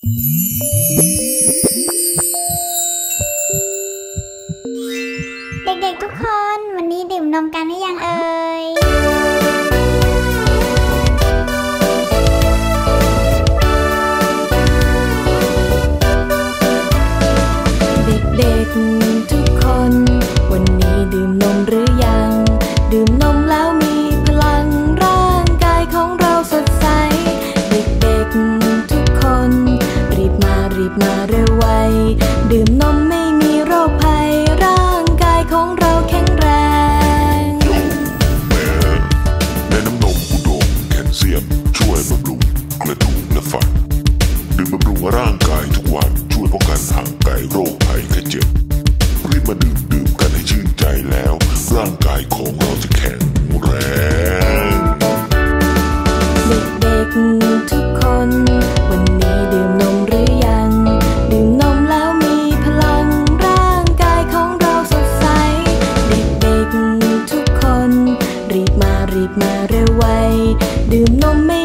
เด็กๆทุกคนวันนี้ดื่มนมกันหรือยังเอ่ยเด็กๆทุกคนวันนี้ดื่มนมหรือยังดื่มนมแล้วมีพลังร่างกายของเราสดใสเด็กๆทุกคนรีบมาเร็วไวดื่มนมไม่มีโรคภัยร่างกายของเราแข็งแรงแม่น้ำนมอุดมแคลเซียมช่วยบำรุงกระดูกและฟันดื่มบำรุงร่างกายทุกวันช่วยป้องกันห่างไกลโรคภัยไข้เจ็บรีบมาดื่มกันให้ชื่นใจแล้วร่างกายของเราจะแข็งแรงเด็กๆทุกคนวันนี้ดื่มนมหรือยังดื่มนมแล้วมีพลังร่างกายของเราสดใสเด็กๆทุกคนรีบมาเร็วไวดื่มนมไม่